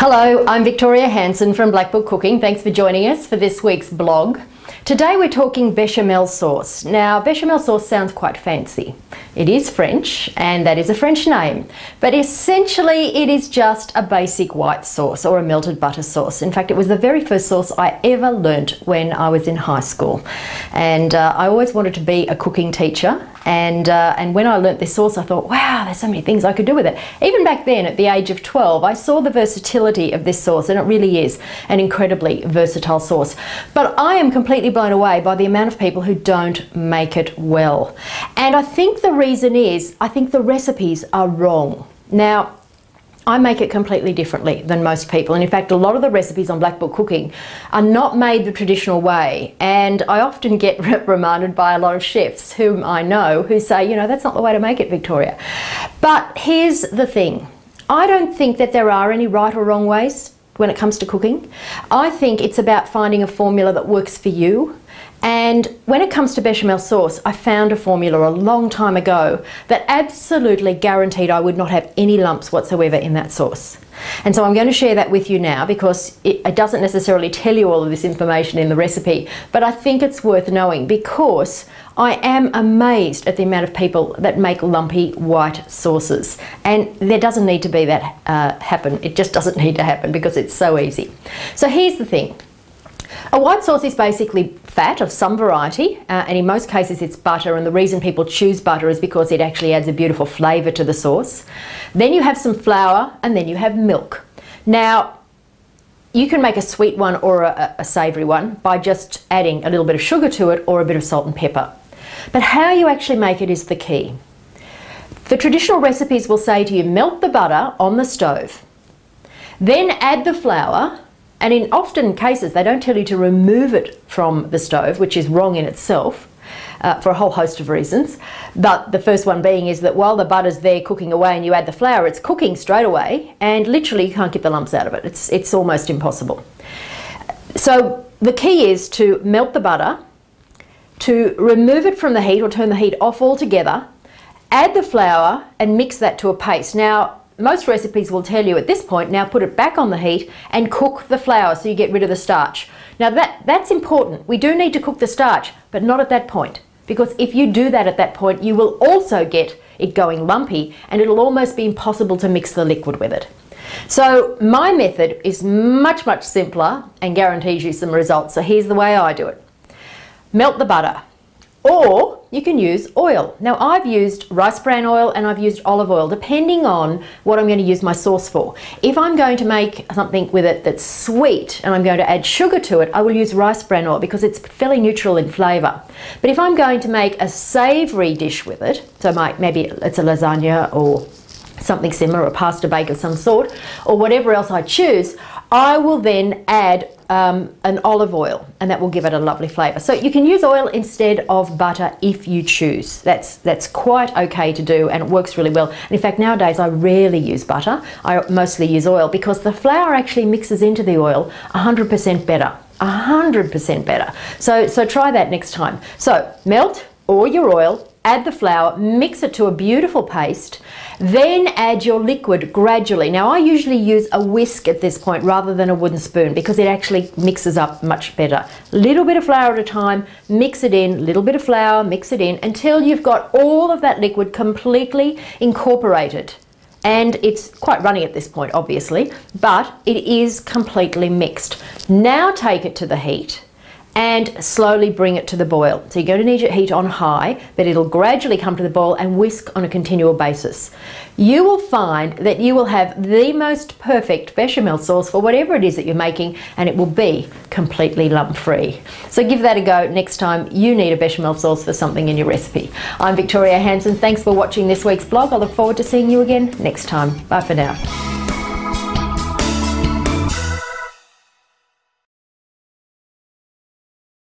Hello, I'm Victoria Hansen from Black Book Cooking. Thanks for joining us for this week's blog. Today we're talking bechamel sauce. Now, bechamel sauce sounds quite fancy. It is French, and that is a French name. But essentially, it is just a basic white sauce or a melted butter sauce. In fact, it was the very first sauce I ever learnt when I was in high school. And I always wanted to be a cooking teacher. And when I learnt this sauce, I thought, wow, there's so many things I could do with it. Even back then, at the age of 12, I saw the versatility of this sauce, and it really is an incredibly versatile sauce. But I am completely blown away by the amount of people who don't make it well. And I think the reason is, I think the recipes are wrong. Now, I make it completely differently than most people, and in fact a lot of the recipes on Black Book Cooking are not made the traditional way, and I often get reprimanded by a lot of chefs whom I know who say, you know, that's not the way to make it, Victoria. But here's the thing, I don't think that there are any right or wrong ways when it comes to cooking. I think it's about finding a formula that works for you. And when it comes to bechamel sauce, I found a formula a long time ago that absolutely guaranteed I would not have any lumps whatsoever in that sauce. And so I'm going to share that with you now, because it doesn't necessarily tell you all of this information in the recipe, but I think it's worth knowing, because I am amazed at the amount of people that make lumpy white sauces, and there doesn't need to be that happen. It just doesn't need to happen because it's so easy. So here's the thing. A white sauce is basically fat of some variety, and in most cases it's butter, and the reason people choose butter is because it actually adds a beautiful flavour to the sauce. Then you have some flour, and then you have milk. Now, you can make a sweet one or a savoury one by just adding a little bit of sugar to it or a bit of salt and pepper. But how you actually make it is the key. The traditional recipes will say to you, melt the butter on the stove, then add the flour. And in often cases, they don't tell you to remove it from the stove, which is wrong in itself for a whole host of reasons. But the first one being is that while the butter's there cooking away and you add the flour, it's cooking straight away, and literally you can't get the lumps out of it. It's almost impossible. So the key is to melt the butter, to remove it from the heat or turn the heat off altogether, add the flour and mix that to a paste. Now, most recipes will tell you at this point, now put it back on the heat and cook the flour so you get rid of the starch. Now that's important. We do need to cook the starch, but not at that point. Because if you do that at that point, you will also get it going lumpy, and it'll almost be impossible to mix the liquid with it. So my method is much, much simpler and guarantees you some results. So here's the way I do it. Melt the butter. Or you can use oil. Now I've used rice bran oil and I've used olive oil, depending on what I'm going to use my sauce for. If I'm going to make something with it that's sweet and I'm going to add sugar to it, I will use rice bran oil because it's fairly neutral in flavour. But if I'm going to make a savoury dish with it, so maybe it's a lasagna or something similar, a pasta bake of some sort, or whatever else I choose, I will then add an olive oil, and that will give it a lovely flavour. So you can use oil instead of butter if you choose. That's quite okay to do, and it works really well. And in fact, nowadays I rarely use butter. I mostly use oil because the flour actually mixes into the oil 100% better. 100% better. So try that next time. So melt all your oil, add the flour, mix it to a beautiful paste, then add your liquid gradually. Now I usually use a whisk at this point rather than a wooden spoon because it actually mixes up much better. Little bit of flour at a time, mix it in, little bit of flour, mix it in, until you've got all of that liquid completely incorporated. And it's quite runny at this point, obviously, but it is completely mixed. Now take it to the heat and slowly bring it to the boil. So you're going to need your heat on high, but it'll gradually come to the boil, and whisk on a continual basis. You will find that you will have the most perfect bechamel sauce for whatever it is that you're making, and it will be completely lump-free. So give that a go next time you need a bechamel sauce for something in your recipe. I'm Victoria Hansen. Thanks for watching this week's blog. I look forward to seeing you again next time. Bye for now.